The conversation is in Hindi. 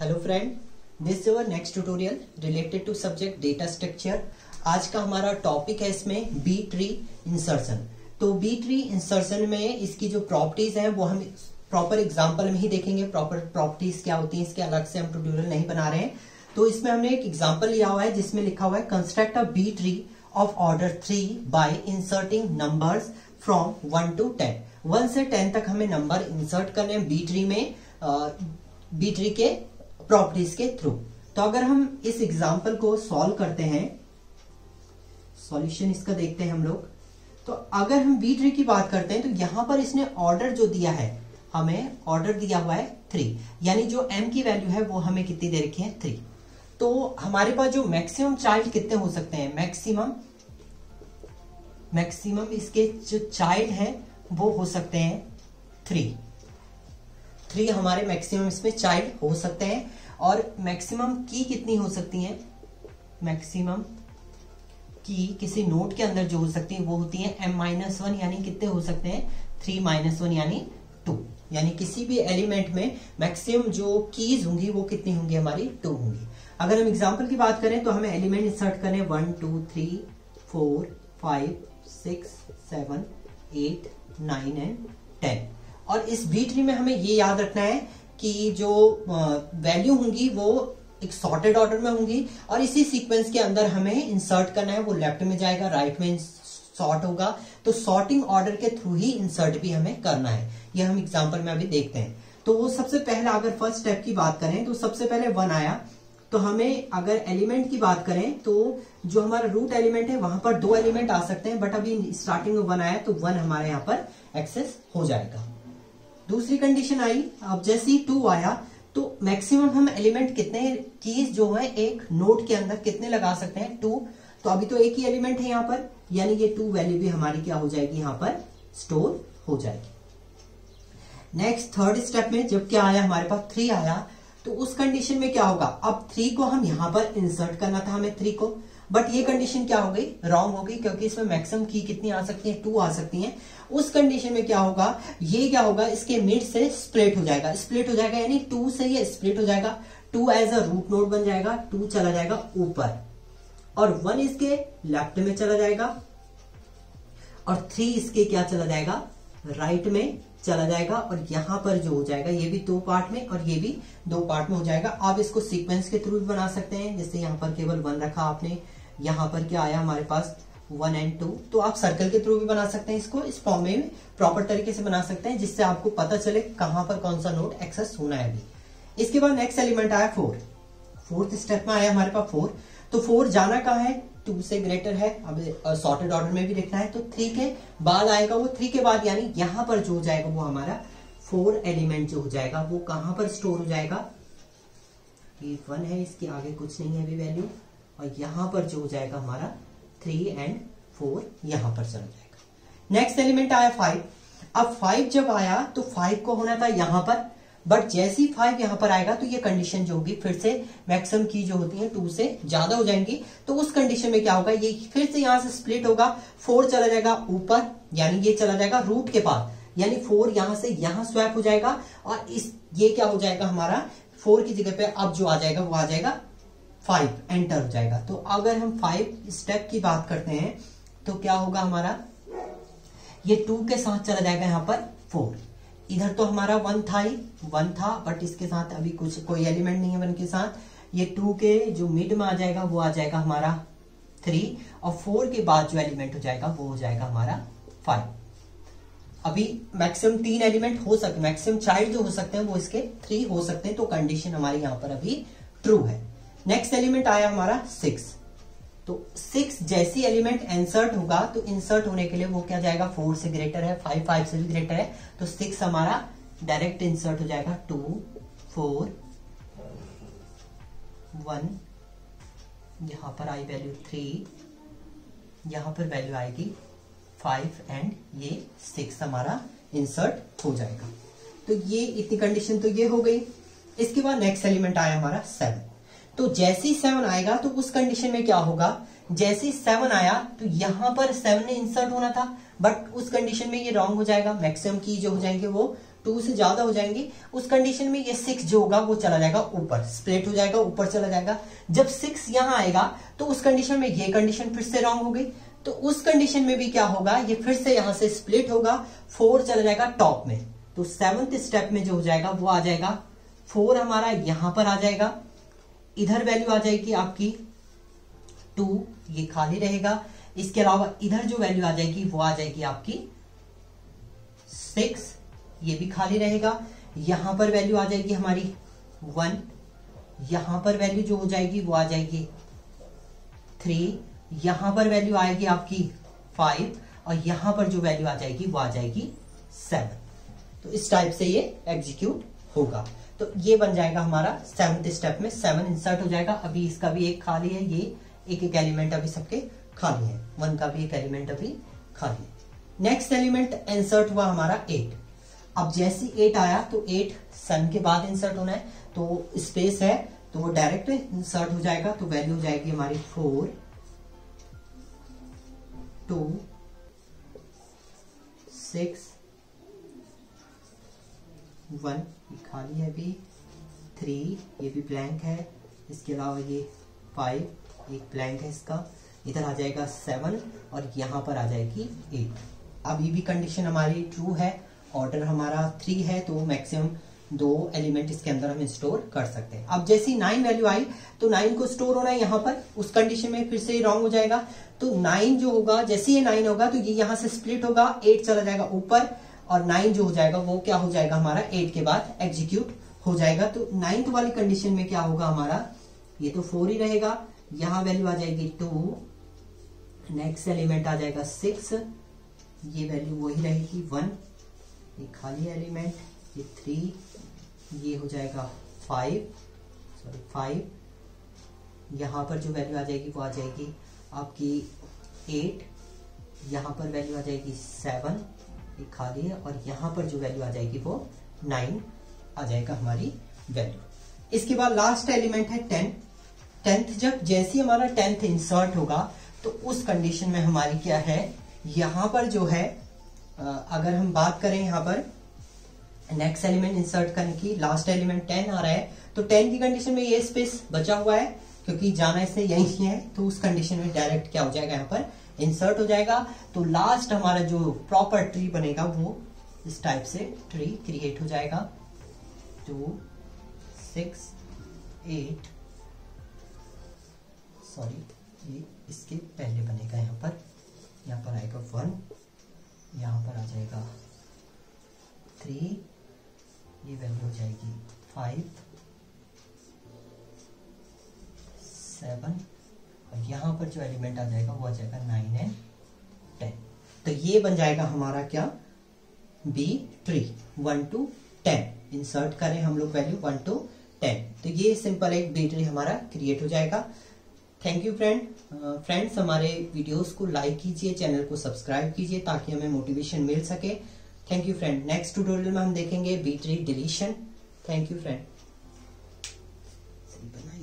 Hello friend, this your next tutorial related to subject data structure. आज का हमारा टॉपिक है इसमें बी ट्री इंसर्शन। तो बी ट्री इंसर्शन में इसकी जो प्रॉपर्टीज हैं वो हम प्रॉपर एग्जांपल में ही देखेंगे। प्रॉपर प्रॉपर्टीज क्या होती हैं इसके अलग से हम ट्यूटोरियल नहीं बना रहे हैं। तो इसमें हमने एक एग्जाम्पल लिया हुआ है जिसमें लिखा हुआ है construct a B tree of order 3 by inserting numbers from 1 to 10। 1 से 10 तक हमें नंबर इंसर्ट करने हैं बी ट्री में, बी ट्री के प्रॉपर्टीज के थ्रू। तो अगर हम इस एग्जाम्पल को सॉल्व करते हैं, सॉल्यूशन इसका देखते हैं हम लोग। तो अगर हम बी ट्री की बात करते हैं तो यहां पर इसने ऑर्डर जो दिया है, हमें ऑर्डर दिया हुआ है 3, यानी जो m की वैल्यू है वो हमें कितनी दे रखी है 3। तो हमारे पास जो मैक्सिमम चाइल्ड कितने हो सकते हैं, मैक्सिमम इसके जो चाइल्ड है वो हो सकते हैं 3 हमारे मैक्सिमम इसमें चाइल्ड हो सकते हैं। और मैक्सिमम की कितनी हो सकती है, मैक्सिमम की किसी नोड के अंदर जो हो सकती है वो होती है m-1, यानी कितने हो सकते हैं 3-1 यानी 2। यानी किसी भी एलिमेंट में मैक्सिमम जो कीज होंगी वो कितनी होंगी, हमारी 2 होंगी। अगर हम एग्जाम्पल की बात करें तो हमें एलिमेंट इंसर्ट करने 1, 2, 3, 4, 5, 6, 7, 8, 9 एंड 10। और इस बी ट्री में हमें ये याद रखना है कि जो वैल्यू होंगी वो एक सॉर्टेड ऑर्डर में होंगी और इसी सीक्वेंस के अंदर हमें इंसर्ट करना है। वो लेफ्ट में जाएगा, राइट में सॉर्ट होगा, तो सॉर्टिंग ऑर्डर के थ्रू ही इंसर्ट भी हमें करना है। ये हम एग्जांपल में अभी देखते हैं। तो वो सबसे पहला अगर फर्स्ट स्टेप की बात करें तो सबसे पहले 1 आया। तो हमें अगर एलिमेंट की बात करें तो जो हमारा रूट एलिमेंट है वहां पर 2 एलिमेंट आ सकते हैं, बट अभी स्टार्टिंग में 1 आया तो 1 हमारे यहाँ पर एक्सेस हो जाएगा। दूसरी कंडीशन आई, अब जैसे ही 2 आया तो मैक्सिमम हम एलिमेंट कितने कीज जो है एक नोड के अंदर कितने लगा सकते हैं, 2। तो अभी तो एक ही एलिमेंट है यहाँ पर, यानी ये 2 वैल्यू भी हमारी क्या हो जाएगी, यहाँ पर स्टोर हो जाएगी। नेक्स्ट थर्ड स्टेप में जब क्या आया, हमारे पास 3 आया, तो उस कंडीशन में क्या होगा, अब 3 को हम यहाँ पर इंसर्ट करना था हमें 3 को, बट ये कंडीशन क्या हो गई, रॉन्ग हो गई, क्योंकि इसमें मैक्सिमम की कितनी आ सकती है, 2 आ सकती है। उस कंडीशन में क्या होगा, ये क्या होगा, इसके मिड से स्प्लिट हो जाएगा, यानी 2 से ये स्प्लिट हो जाएगा। 2 एज अ रूट नोड बन जाएगा, 2 चला जाएगा ऊपर और 1 इसके लेफ्ट में चला जाएगा और 3 इसके क्या चला जाएगा, राइट में चला जाएगा। और यहाँ पर जो हो जाएगा ये भी 2 पार्ट में और ये भी 2 पार्ट में हो जाएगा। आप इसको सीक्वेंस के थ्रू भी बना सकते हैं, जैसे यहाँ पर केवल 1 रखा आपने, यहाँ पर क्या आया हमारे पास 1 एंड 2, तो आप सर्कल के थ्रू भी बना सकते हैं। इसको इस फॉर्म में प्रॉपर तरीके से बना सकते हैं जिससे आपको पता चले कहाँ पर कौन सा नोड एक्सेस होना है अभी। इसके बाद नेक्स्ट एलिमेंट आया 4, फोर्थ स्टेप में आया हमारे पास 4। तो 4 जाना कहाँ है, 2 से ग्रेटर है, अब सॉर्टेड ऑर्डर में भी देखना है, तो 3 के बाद आएगा वो, 3 के बाद यानी यहाँ पर जो हो जाएगा वो हमारा 4 एलिमेंट जो हो जाएगा वो कहाँ पर स्टोर हो जाएगा, ये 1 है, इसके आगे कुछ नहीं है अभी वैल्यू, और यहाँ पर जो हो जाएगा हमारा 3 एंड 4 यहाँ पर चला जाएगा। नेक्स्ट एलिमेंट आया 5। अब 5 जब आया तो 5 को होना था यहाँ पर, बट जैसे ही 5 यहाँ पर आएगा तो ये कंडीशन जो होगी, फिर से मैक्सिमम की जो होती है 2 से ज्यादा हो जाएंगी। तो उस कंडीशन में क्या होगा, ये फिर से यहाँ से स्प्लिट होगा, 4 चला जाएगा ऊपर, यानी ये चला जाएगा रूट के पास, यानी 4 यहाँ से यहाँ स्वैप हो जाएगा और इस ये क्या हो जाएगा हमारा 4 की जगह पे अब जो आ जाएगा वो आ जाएगा 5, एंटर हो जाएगा। तो अगर हम 5 स्टेप की बात करते हैं तो क्या होगा हमारा, ये 2 के साथ चला जाएगा यहाँ पर 4, इधर तो हमारा 1 था ही, 1 था बट इसके साथ अभी कुछ कोई एलिमेंट नहीं है 1 के साथ, ये 2 के जो मिड में आ जाएगा वो आ जाएगा हमारा 3 और 4 के बाद जो एलिमेंट हो जाएगा वो हो जाएगा हमारा 5। अभी मैक्सिमम 3 एलिमेंट हो सकते, मैक्सिमम चाइल्ड जो हो सकते हैं वो इसके 3 हो सकते हैं, तो कंडीशन हमारे यहाँ पर अभी ट्रू है। नेक्स्ट एलिमेंट आया हमारा 6। तो 6 जैसी एलिमेंट इंसर्ट होगा तो इंसर्ट होने के लिए वो क्या जाएगा, 4 से ग्रेटर है, 5 से भी ग्रेटर है, तो 6 हमारा डायरेक्ट इंसर्ट हो जाएगा 2, 4, 1, यहाँ पर आई वैल्यू 3, यहाँ पर वैल्यू आएगी 5 एंड ये 6 हमारा इंसर्ट हो जाएगा। तो ये इतनी कंडीशन तो ये हो गई। इसके बाद नेक्स्ट एलिमेंट आया हमारा 7। तो जैसे ही 7 आएगा तो उस कंडीशन में क्या होगा, जैसे ही 7 आया तो यहाँ पर 7 ने इंसर्ट होना था, बट उस कंडीशन में ये रॉन्ग हो जाएगा, मैक्सिमम की जो हो जाएंगे वो 2 से ज्यादा हो जाएंगे उस कंडीशन में ये 6 जो होगा वो चला जाएगा ऊपर, स्प्लिट हो जाएगा, ऊपर चला जाएगा। जब 6 यहां आएगा तो उस कंडीशन में ये कंडीशन फिर से रॉन्ग हो गई, तो उस कंडीशन में भी क्या होगा, ये फिर से यहां से स्प्लिट होगा, 4 चला जाएगा टॉप में। तो 7th स्टेप में जो हो जाएगा वो आ जाएगा 4 हमारा यहां पर आ जाएगा, इधर वैल्यू आ जाएगी आपकी 2, ये खाली रहेगा। इसके अलावा इधर जो वैल्यू आ जाएगी वो आ जाएगी आपकी 6, ये भी खाली रहेगा। यहां पर वैल्यू आ जाएगी हमारी 1, यहां पर वैल्यू जो हो जाएगी वो आ जाएगी 3, यहां पर वैल्यू आएगी आपकी 5 और यहां पर जो वैल्यू आ जाएगी वो आ जाएगी 7। तो इस टाइप से ये एग्जीक्यूट होगा। तो ये बन जाएगा हमारा 7th स्टेप में 7 इंसर्ट हो जाएगा। अभी इसका भी एक खाली है, ये एक एलिमेंट अभी सबके खाली है, 1 का भी एक एलिमेंट अभी खाली है। नेक्स्ट एलिमेंट इंसर्ट हुआ हमारा 8। अब जैसे 8 आया तो 8 सन के बाद इंसर्ट होना है, तो स्पेस है तो वो डायरेक्ट इंसर्ट हो जाएगा। तो वैल्यू हो जाएगी हमारी 4, 2, 6, 1, ये खाली है अभी, 3 ये भी ब्लैंक है, इसके अलावा ये 5 एक ब्लैंक है इसका, इधर आ जाएगा 7 और यहाँ पर आ जाएगी 8। अभी भी कंडीशन हमारी ट्रू है, ऑर्डर हमारा 3 है, तो मैक्सिमम 2 एलिमेंट इसके अंदर हम स्टोर कर सकते हैं। अब जैसी 9 वैल्यू आई तो 9 को स्टोर होना है यहाँ पर, उस कंडीशन में फिर से रॉन्ग हो जाएगा। तो 9 जो होगा, जैसे ये 9 होगा तो ये यहाँ से स्प्लिट होगा, 8 चला जाएगा ऊपर और 9 जो हो जाएगा वो क्या हो जाएगा हमारा 8 के बाद एग्जीक्यूट हो जाएगा। तो 9th वाली कंडीशन में क्या होगा हमारा, ये तो 4 ही रहेगा, यहाँ वैल्यू आ जाएगी 2, नेक्स्ट एलिमेंट आ जाएगा 6, ये वैल्यू वही रहेगी 1, ये खाली एलिमेंट, ये 3, ये हो जाएगा 5, यहाँ पर जो वैल्यू आ जाएगी वो आ जाएगी आपकी 8, यहाँ पर वैल्यू आ जाएगी 7, ये खाली है, और यहाँ पर जो वैल्यू आ जाएगी वो 9 आ जाएगा हमारी वैल्यू। इसके बाद लास्ट एलिमेंट है 10th। जब जैसी हमारा 10th इंसर्ट होगा तो उस कंडीशन में हमारी क्या है, यहाँ पर जो है अगर हम बात करें यहाँ पर नेक्स्ट एलिमेंट इंसर्ट करने की, लास्ट एलिमेंट 10 आ रहा है तो 10 की कंडीशन में ये स्पेस बचा हुआ है क्योंकि जाना इससे यही है, तो उस कंडीशन में डायरेक्ट क्या हो जाएगा यहाँ पर इंसर्ट हो जाएगा। तो लास्ट हमारा जो प्रॉपर ट्री बनेगा वो इस टाइप से ट्री क्रिएट हो जाएगा, 2, 6, 8, इसके पहले बनेगा यहाँ पर आएगा 1, यहाँ पर आ जाएगा 3, ये वैल्यू हो जाएगी 5, 7 और यहाँ पर जो एलिमेंट आ जाएगा वो आ जाएगा 9 और 10। तो ये बन जाएगा हमारा क्या, B-tree 1 to 10। इंसर्ट करें हम लोग वैल्यू 1 to 10, तो ये सिंपल एक B-tree हमारा क्रिएट हो जाएगा। थैंक यू फ्रेंड्स, हमारे वीडियोस को लाइक कीजिए, चैनल को सब्सक्राइब कीजिए ताकि हमें मोटिवेशन मिल सके। Thank you friend, next tutorial में हम देखेंगे B-tree deletion. Thank you friend.